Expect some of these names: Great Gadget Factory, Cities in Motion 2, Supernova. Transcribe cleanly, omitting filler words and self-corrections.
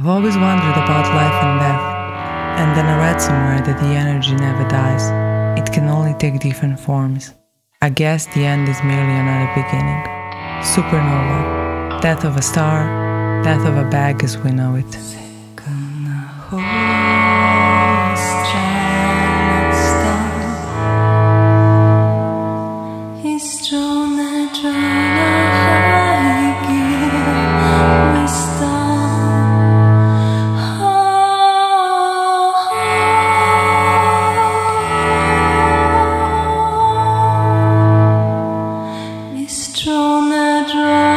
I've always wondered about life and death, and then I read somewhere that the energy never dies. It can only take different forms. I guess the end is merely another beginning. Supernova. Death of a star, death of a bag as we know it. Drawn